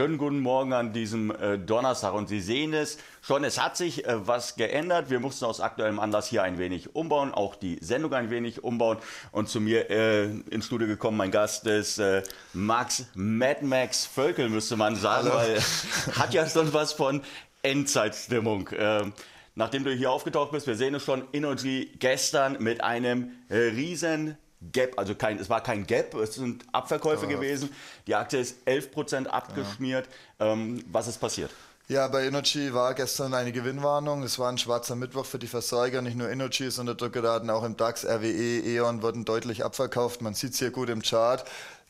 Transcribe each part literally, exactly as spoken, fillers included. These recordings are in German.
Schönen guten Morgen an diesem äh, Donnerstag. Und Sie sehen es schon, es hat sich äh, was geändert. Wir mussten aus aktuellem Anlass hier ein wenig umbauen, auch die Sendung ein wenig umbauen. Und zu mir äh, ins Studio gekommen, mein Gast ist äh, Max, Mad Max Völkel, müsste man sagen, Hallo. Weil äh, hat ja schon was von Endzeitstimmung. Äh, nachdem du hier aufgetaucht bist, wir sehen es schon, Innogy gestern mit einem äh, riesen Gap, also kein, es war kein Gap, es sind Abverkäufe ja. gewesen. Die Aktie ist elf Prozent abgeschmiert. Ja. Ähm, was ist passiert? Ja, bei Innogy war gestern eine Gewinnwarnung. Es war ein schwarzer Mittwoch für die Versorger. Nicht nur Innogy ist unter Druck geraten, auch im DAX, R W E, E.ON wurden deutlich abverkauft. Man sieht es hier gut im Chart.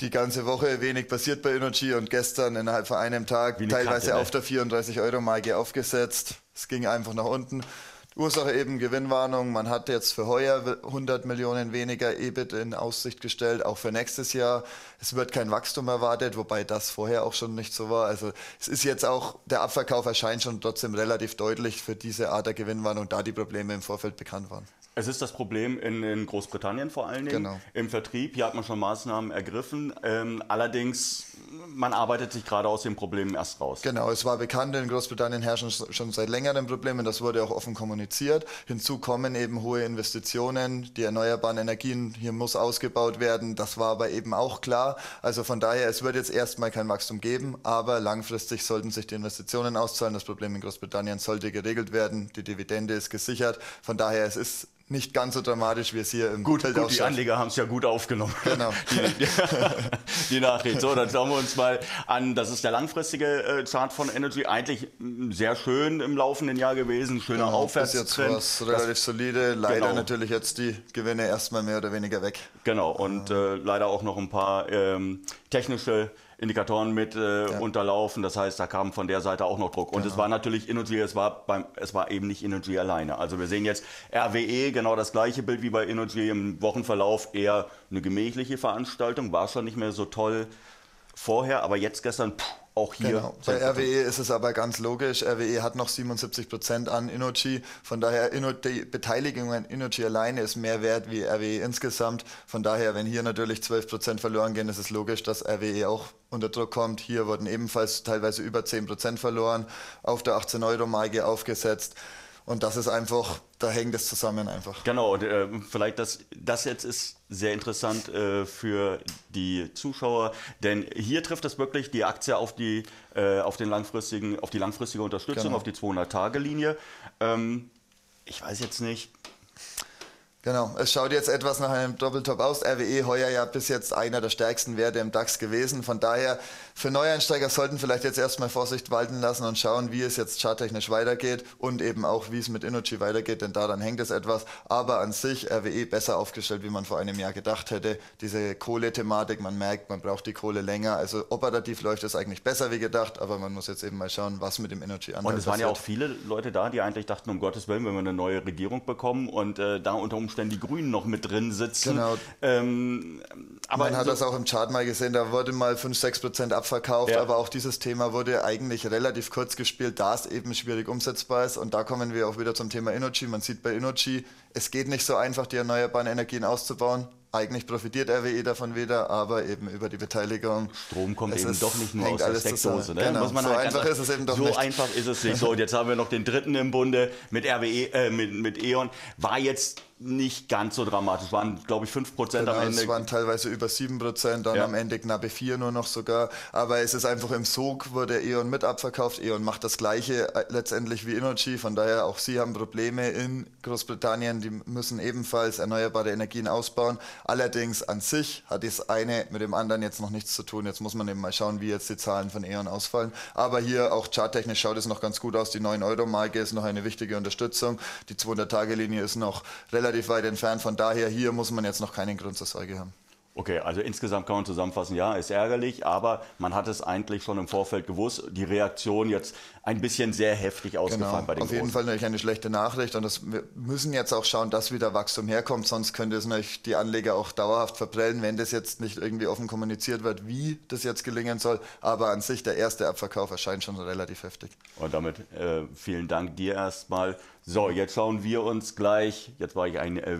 Die ganze Woche wenig passiert bei Innogy und gestern innerhalb von einem Tag teilweise Karte, ne? auf der vierunddreißig Euro Marke aufgesetzt. Es ging einfach nach unten. Ursache eben Gewinnwarnung, man hat jetzt für heuer hundert Millionen weniger E B I T in Aussicht gestellt, auch für nächstes Jahr. Es wird kein Wachstum erwartet, wobei das vorher auch schon nicht so war. Also es ist jetzt auch, der Abverkauf erscheint schon trotzdem relativ deutlich für diese Art der Gewinnwarnung, da die Probleme im Vorfeld bekannt waren. Es ist das Problem in, in Großbritannien vor allen Dingen, genau. Im Vertrieb. Hier hat man schon Maßnahmen ergriffen, ähm, allerdings man arbeitet sich gerade aus den Problemen erst raus. Genau, es war bekannt, in Großbritannien herrschen schon seit längerem Probleme, das wurde auch offen kommuniziert. Hinzu kommen eben hohe Investitionen, die erneuerbaren Energien, hier muss ausgebaut werden, das war aber eben auch klar. Also von daher, es wird jetzt erstmal kein Wachstum geben, aber langfristig sollten sich die Investitionen auszahlen. Das Problem in Großbritannien sollte geregelt werden, die Dividende ist gesichert, von daher, es ist nicht ganz so dramatisch, wie es hier im Gut, gut die Anleger haben es ja gut aufgenommen. Genau. die, die, die Nachricht. So, dann schauen wir uns mal an. Das ist der langfristige Chart von Innogy. Eigentlich sehr schön im laufenden Jahr gewesen. Schöner genau, Aufwärtstrend. Bis jetzt war es relativ solide. Leider genau. natürlich jetzt die Gewinne erstmal mehr oder weniger weg. Genau. Und äh, leider auch noch ein paar ähm, technische Indikatoren mit äh, ja. unterlaufen, das heißt, da kam von der Seite auch noch Druck. Und genau. es war natürlich Innogy, es war, beim, es war eben nicht Innogy alleine. Also wir sehen jetzt R W E, genau das gleiche Bild wie bei Innogy im Wochenverlauf, eher eine gemächliche Veranstaltung, war schon nicht mehr so toll vorher, aber jetzt gestern, pff, auch hier. Genau. Bei R W E ist es aber ganz logisch, R W E hat noch siebenundsiebzig Prozent an Innogy, von daher die Beteiligung an Innogy alleine ist mehr wert wie R W E insgesamt, von daher, wenn hier natürlich zwölf Prozent verloren gehen, ist es logisch, dass R W E auch unter Druck kommt. Hier wurden ebenfalls teilweise über zehn Prozent verloren, auf der achtzehn Euro Marke aufgesetzt. Und das ist einfach, da hängt es zusammen einfach. Genau, und äh, vielleicht das, das jetzt ist sehr interessant äh, für die Zuschauer, denn hier trifft es wirklich die Aktie auf die, äh, auf den langfristigen, auf die langfristige Unterstützung, genau. auf die zweihundert Tage Linie. Ähm, ich weiß jetzt nicht. Genau, es schaut jetzt etwas nach einem Doppeltop aus. R W E heuer ja bis jetzt einer der stärksten Werte im DAX gewesen. Von daher, für Neueinsteiger sollten vielleicht jetzt erstmal Vorsicht walten lassen und schauen, wie es jetzt charttechnisch weitergeht und eben auch, wie es mit Innogy weitergeht, denn daran hängt es etwas. Aber an sich R W E besser aufgestellt, wie man vor einem Jahr gedacht hätte. Diese Kohle-Thematik, man merkt, man braucht die Kohle länger. Also operativ läuft es eigentlich besser wie gedacht, aber man muss jetzt eben mal schauen, was mit dem Innogy anfällt. Und es waren ja auch viele Leute da, die eigentlich dachten, um Gottes Willen, wenn wir eine neue Regierung bekommen und äh, da unter Umständen die Grünen noch mit drin sitzen. Genau. Ähm, aber man hat das auch im Chart mal gesehen, da wurde mal fünf bis sechs Prozent abverkauft, ja. aber auch dieses Thema wurde eigentlich relativ kurz gespielt, da es eben schwierig umsetzbar ist. Und da kommen wir auch wieder zum Thema Innogy. Man sieht bei Innogy, es geht nicht so einfach, die erneuerbaren Energien auszubauen. Eigentlich profitiert R W E davon wieder, aber eben über die Beteiligung. Strom kommt es eben ist, doch nicht nur aus der Steckdose. Ne? Genau. Muss man so halt einfach ist es eben doch so nicht. So einfach ist es nicht. So, und jetzt haben wir noch den dritten im Bunde mit R W E, äh, mit, mit E.ON. War jetzt nicht ganz so dramatisch. Waren, glaube ich, fünf Prozent genau, am Ende. Es waren teilweise über sieben Prozent, dann ja. am Ende knappe vier nur noch sogar. Aber es ist einfach im Sog, wurde E.ON mit abverkauft. E.ON macht das Gleiche letztendlich wie Innogy. Von daher, auch sie haben Probleme in Großbritannien. Die müssen ebenfalls erneuerbare Energien ausbauen. Allerdings an sich hat das eine mit dem anderen jetzt noch nichts zu tun. Jetzt muss man eben mal schauen, wie jetzt die Zahlen von E.ON ausfallen. Aber hier auch charttechnisch schaut es noch ganz gut aus. Die neun Euro Marke ist noch eine wichtige Unterstützung. Die zweihundert Tage Linie ist noch relativ relativ weit entfernt. Von daher, hier muss man jetzt noch keinen Grund zur Sorge haben. Okay, also insgesamt kann man zusammenfassen, ja, ist ärgerlich, aber man hat es eigentlich schon im Vorfeld gewusst. Die Reaktion jetzt ein bisschen sehr heftig ausgefallen genau, bei den Großen. Auf jeden Fall natürlich eine schlechte Nachricht und das, wir müssen jetzt auch schauen, dass wieder Wachstum herkommt, sonst könnte es natürlich die Anleger auch dauerhaft verprellen, wenn das jetzt nicht irgendwie offen kommuniziert wird, wie das jetzt gelingen soll. Aber an sich, der erste Abverkauf erscheint schon relativ heftig. Und damit äh, vielen Dank dir erstmal. So, jetzt schauen wir uns gleich, jetzt war ich ein äh,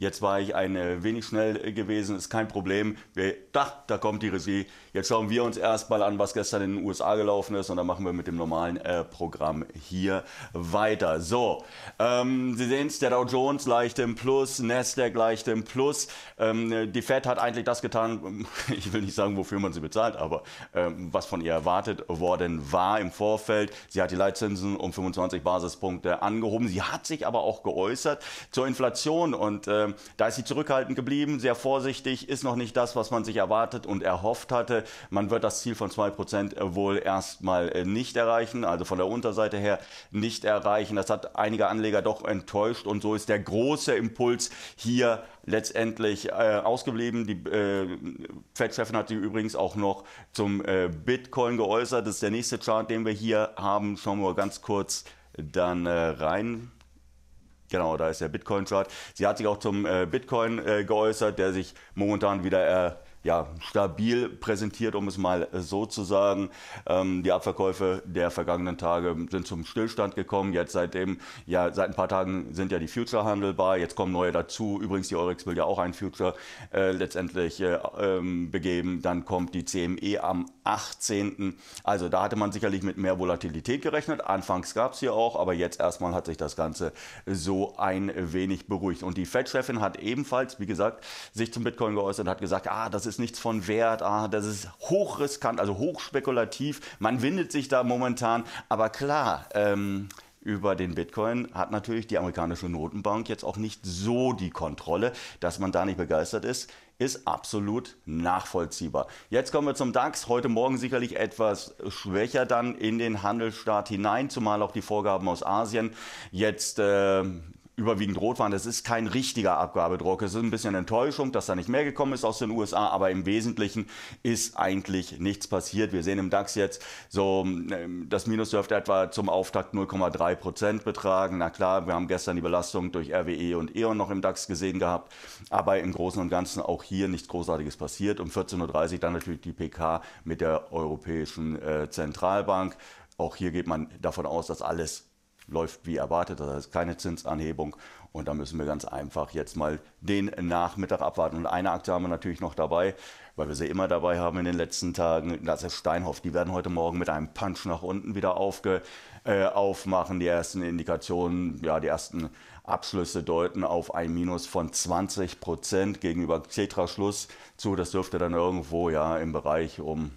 Jetzt war ich ein äh, wenig schnell gewesen, ist kein Problem. Wir, da, da kommt die Regie. Jetzt schauen wir uns erstmal an, was gestern in den U S A gelaufen ist, und dann machen wir mit dem normalen äh, Programm hier weiter. So, ähm, Sie sehen es, der Dow Jones leicht im Plus, Nasdaq leicht im Plus. Ähm, die Fed hat eigentlich das getan, ich will nicht sagen, wofür man sie bezahlt, aber ähm, was von ihr erwartet worden war im Vorfeld. Sie hat die Leitzinsen um fünfundzwanzig Basispunkte angehoben. Sie hat sich aber auch geäußert zur Inflation, und äh, da ist sie zurückhaltend geblieben, sehr vorsichtig, ist noch nicht das, was man sich erwartet und erhofft hatte. Man wird das Ziel von zwei Prozent wohl erstmal nicht erreichen, also von der Unterseite her nicht erreichen. Das hat einige Anleger doch enttäuscht, und so ist der große Impuls hier letztendlich äh, ausgeblieben. Die äh, Fed-Chefin hat sich übrigens auch noch zum äh, Bitcoin geäußert. Das ist der nächste Chart, den wir hier haben. Schauen wir ganz kurz dann äh, rein. Genau, da ist der Bitcoin-Chart. Sie hat sich auch zum äh, Bitcoin äh, geäußert, der sich momentan wieder äh, ja, stabil präsentiert, um es mal äh, so zu sagen. Ähm, die Abverkäufe der vergangenen Tage sind zum Stillstand gekommen. Jetzt seitdem, ja, seit ein paar Tagen sind ja die Future handelbar. Jetzt kommen neue dazu. Übrigens, die Eurex will ja auch ein Future äh, letztendlich äh, ähm, begeben. Dann kommt die C M E am achtzehnten Also da hatte man sicherlich mit mehr Volatilität gerechnet. Anfangs gab es hier auch, aber jetzt erstmal hat sich das Ganze so ein wenig beruhigt. Und die Fed-Chefin hat ebenfalls, wie gesagt, sich zum Bitcoin geäußert und hat gesagt, ah, das ist nichts von Wert, ah, das ist hochriskant, also hochspekulativ. Man windet sich da momentan, aber klar, ähm, über den Bitcoin hat natürlich die amerikanische Notenbank jetzt auch nicht so die Kontrolle, dass man da nicht begeistert ist. Ist absolut nachvollziehbar. Jetzt kommen wir zum DAX. Heute Morgen sicherlich etwas schwächer dann in den Handelsstart hinein, zumal auch die Vorgaben aus Asien jetzt äh, überwiegend rot waren. Das ist kein richtiger Abgabedruck. Es ist ein bisschen Enttäuschung, dass da nicht mehr gekommen ist aus den U S A, aber im Wesentlichen ist eigentlich nichts passiert. Wir sehen im DAX jetzt so, das Minus dürfte etwa zum Auftakt null Komma drei Prozent betragen. Na klar, wir haben gestern die Belastung durch R W E und E.ON noch im DAX gesehen gehabt, aber im Großen und Ganzen auch hier nichts Großartiges passiert. Um vierzehn Uhr dreißig dann natürlich die P K mit der Europäischen äh, Zentralbank. Auch hier geht man davon aus, dass alles läuft wie erwartet, das heißt keine Zinsanhebung, und da müssen wir ganz einfach jetzt mal den Nachmittag abwarten. Und eine Aktie haben wir natürlich noch dabei, weil wir sie immer dabei haben in den letzten Tagen, das ist Steinhoff. Die werden heute Morgen mit einem Punch nach unten wieder aufge, äh, aufmachen. Die ersten Indikationen, ja, die ersten Abschlüsse deuten auf ein Minus von zwanzig Prozent gegenüber Xetra-Schluss zu. Das dürfte dann irgendwo, ja, im Bereich um,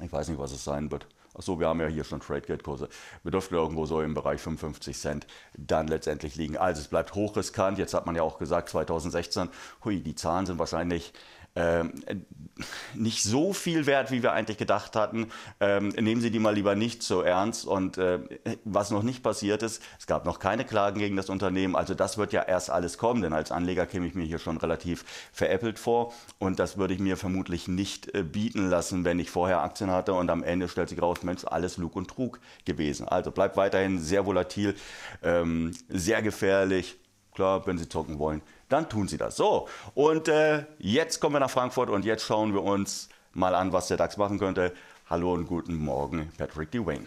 ich weiß nicht, was es sein wird. Achso, wir haben ja hier schon Tradegate-Kurse. Wir dürften irgendwo so im Bereich fünfundfünfzig Cent dann letztendlich liegen. Also es bleibt hochriskant. Jetzt hat man ja auch gesagt, zweitausendsechzehn, hui, die Zahlen sind wahrscheinlich ähm, nicht so viel wert, wie wir eigentlich gedacht hatten. Ähm, nehmen Sie die mal lieber nicht so ernst. Und äh, was noch nicht passiert ist, es gab noch keine Klagen gegen das Unternehmen. Also das wird ja erst alles kommen, denn als Anleger käme ich mir hier schon relativ veräppelt vor. Und das würde ich mir vermutlich nicht äh, bieten lassen, wenn ich vorher Aktien hatte und am Ende stellt sich raus, Mensch, alles Lug und Trug gewesen. Also bleibt weiterhin sehr volatil, ähm, sehr gefährlich. Klar, wenn Sie zocken wollen, dann tun Sie das. So, und äh, jetzt kommen wir nach Frankfurt und jetzt schauen wir uns mal an, was der DAX machen könnte. Hallo und guten Morgen, Patrick DeWayne.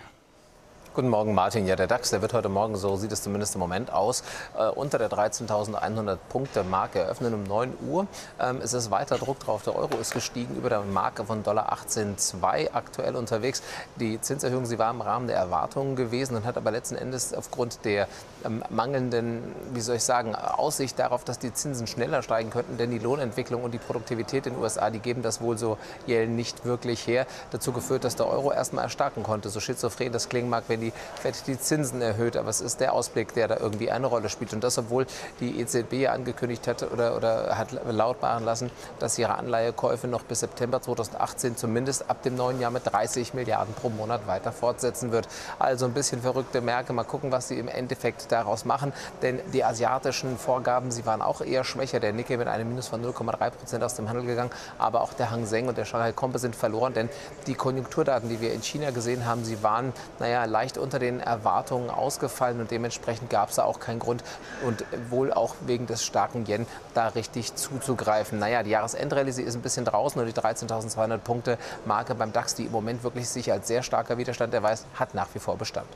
Guten Morgen, Martin. Ja, der DAX, der wird heute Morgen, so sieht es zumindest im Moment aus, äh, unter der dreizehntausendeinhundert-Punkte-Marke eröffnen um neun Uhr. Ähm, es ist weiter Druck drauf. Der Euro ist gestiegen über der Marke von Dollar achtzehn Komma zwei aktuell unterwegs. Die Zinserhöhung, sie war im Rahmen der Erwartungen gewesen und hat aber letzten Endes aufgrund der ähm, mangelnden, wie soll ich sagen, Aussicht darauf, dass die Zinsen schneller steigen könnten, denn die Lohnentwicklung und die Produktivität in den U S A, die geben das wohl so nicht wirklich her, dazu geführt, dass der Euro erstmal erstarken konnte. So schizophren das klingen mag, wenn die Fed die Zinsen erhöht. Aber es ist der Ausblick, der da irgendwie eine Rolle spielt. Und das, obwohl die E Z B ja angekündigt hat oder, oder hat laut machen lassen, dass ihre Anleihekäufe noch bis September zweitausendachtzehn zumindest ab dem neuen Jahr mit dreißig Milliarden pro Monat weiter fortsetzen wird. Also ein bisschen verrückte Märkte. Mal gucken, was sie im Endeffekt daraus machen. Denn die asiatischen Vorgaben, sie waren auch eher schwächer. Der Nikkei mit einem Minus von null Komma drei Prozent aus dem Handel gegangen. Aber auch der Hang Seng und der Shanghai Composite verloren. Denn die Konjunkturdaten, die wir in China gesehen haben, sie waren, naja, leicht unter den Erwartungen ausgefallen und dementsprechend gab es da auch keinen Grund und wohl auch wegen des starken Yen da richtig zuzugreifen. Naja, die Jahresendrally, sie ist ein bisschen draußen und die dreizehntausendzweihundert-Punkte-Marke beim DAX, die im Moment wirklich sich als sehr starker Widerstand erweist, hat nach wie vor Bestand.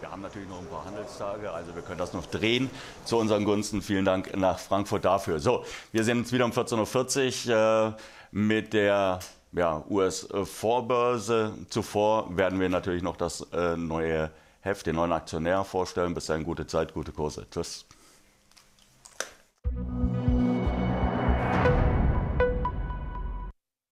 Wir haben natürlich noch ein paar Handelstage, also wir können das noch drehen zu unseren Gunsten. Vielen Dank nach Frankfurt dafür. So, wir sehen uns wieder um vierzehn Uhr vierzig äh, mit der ja, U S-Vorbörse. Zuvor werden wir natürlich noch das äh, neue Heft, den neuen Aktionär vorstellen. Bis dahin, gute Zeit, gute Kurse. Tschüss.